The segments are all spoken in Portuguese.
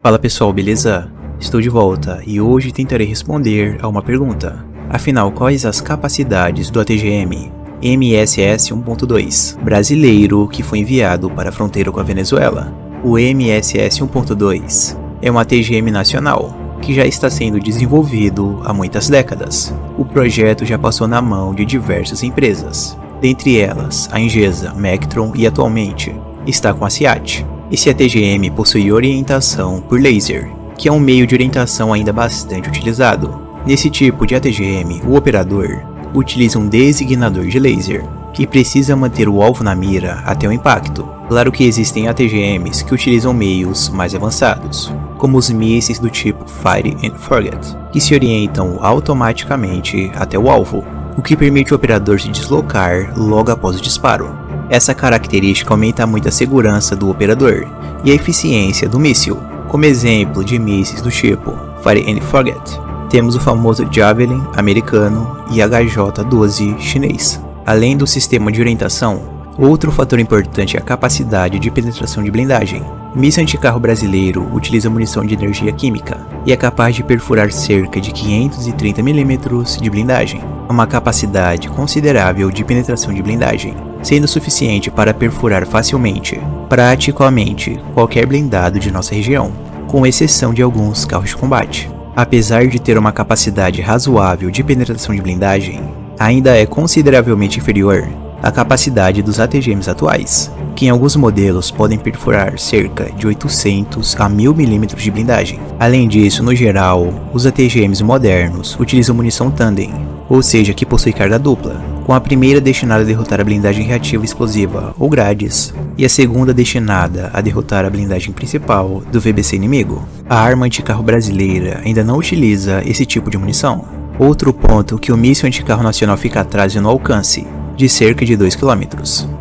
Fala pessoal, beleza? Estou de volta e hoje tentarei responder a uma pergunta. Afinal, quais as capacidades do ATGM MSS 1.2 brasileiro que foi enviado para a fronteira com a Venezuela? O MSS 1.2 é um ATGM nacional que já está sendo desenvolvido há muitas décadas. O projeto já passou na mão de diversas empresas, dentre elas a Engesa, Mectron e atualmente está com a SIATT. Esse ATGM possui orientação por laser, que é um meio de orientação ainda bastante utilizado. Nesse tipo de ATGM, o operador utiliza um designador de laser, que precisa manter o alvo na mira até o impacto. Claro que existem ATGMs que utilizam meios mais avançados, como os mísseis do tipo Fire and Forget, que se orientam automaticamente até o alvo, o que permite o operador se deslocar logo após o disparo. Essa característica aumenta muito a segurança do operador e a eficiência do míssil. Como exemplo de mísseis do tipo Fire and Forget, temos o famoso Javelin americano e HJ-12 chinês. Além do sistema de orientação, outro fator importante é a capacidade de penetração de blindagem. O míssil anticarro brasileiro utiliza munição de energia química e é capaz de perfurar cerca de 530 mm de blindagem, uma capacidade considerável de penetração de blindagem, sendo suficiente para perfurar facilmente praticamente qualquer blindado de nossa região, com exceção de alguns carros de combate. Apesar de ter uma capacidade razoável de penetração de blindagem, ainda é consideravelmente inferior à capacidade dos ATGMs atuais, que em alguns modelos podem perfurar cerca de 800 a 1000 mm de blindagem. Além disso, no geral, os ATGMs modernos utilizam munição tandem, ou seja, que possui carga dupla, com a primeira destinada a derrotar a blindagem reativa explosiva, ou grades, e a segunda destinada a derrotar a blindagem principal do VBC inimigo. A arma anticarro brasileira ainda não utiliza esse tipo de munição. Outro ponto que o míssil anticarro nacional fica atrás no alcance, de cerca de 2 km,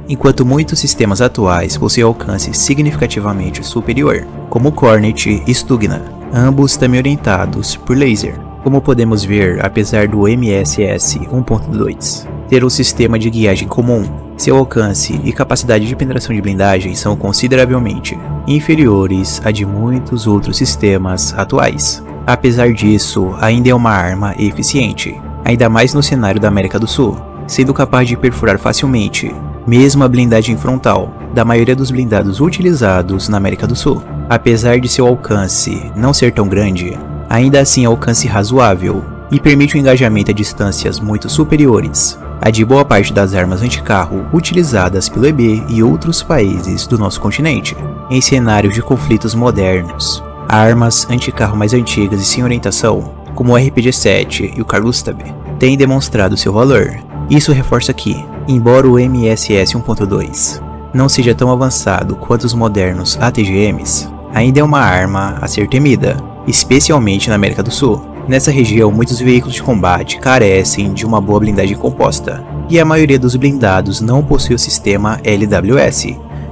enquanto muitos sistemas atuais possuem alcance significativamente superior, como o Cornet e Stugna, ambos também orientados por laser. Como podemos ver, apesar do MSS 1.2 ter um sistema de guiagem comum, seu alcance e capacidade de penetração de blindagem são consideravelmente inferiores a de muitos outros sistemas atuais. Apesar disso, ainda é uma arma eficiente, ainda mais no cenário da América do Sul, sendo capaz de perfurar facilmente mesmo a blindagem frontal da maioria dos blindados utilizados na América do Sul. Apesar de seu alcance não ser tão grande, ainda assim é um alcance razoável e permite o engajamento a distâncias muito superiores à de boa parte das armas anticarro utilizadas pelo EB e outros países do nosso continente. Em cenários de conflitos modernos, armas anticarro mais antigas e sem orientação, como o RPG-7 e o Carl Gustav, têm demonstrado seu valor. Isso reforça que, embora o MSS 1.2 não seja tão avançado quanto os modernos ATGMs, ainda é uma arma a ser temida, especialmente na América do Sul. Nessa região, muitos veículos de combate carecem de uma boa blindagem composta, e a maioria dos blindados não possui o sistema LWS,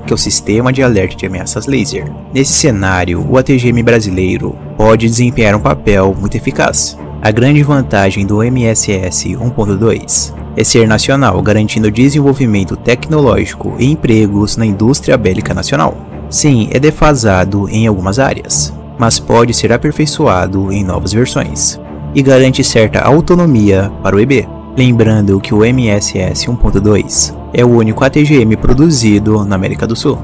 que é o Sistema de Alerta de Ameaças Laser. Nesse cenário, o ATGM brasileiro pode desempenhar um papel muito eficaz. A grande vantagem do MSS 1.2 é ser nacional, garantindo desenvolvimento tecnológico e empregos na indústria bélica nacional. Sim, é defasado em algumas áreas, mas pode ser aperfeiçoado em novas versões, e garante certa autonomia para o EB. Lembrando que o MSS 1.2 é o único ATGM produzido na América do Sul.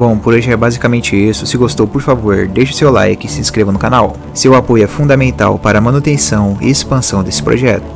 Bom, por hoje é basicamente isso. Se gostou, por favor, deixe seu like e se inscreva no canal. Seu apoio é fundamental para a manutenção e expansão desse projeto.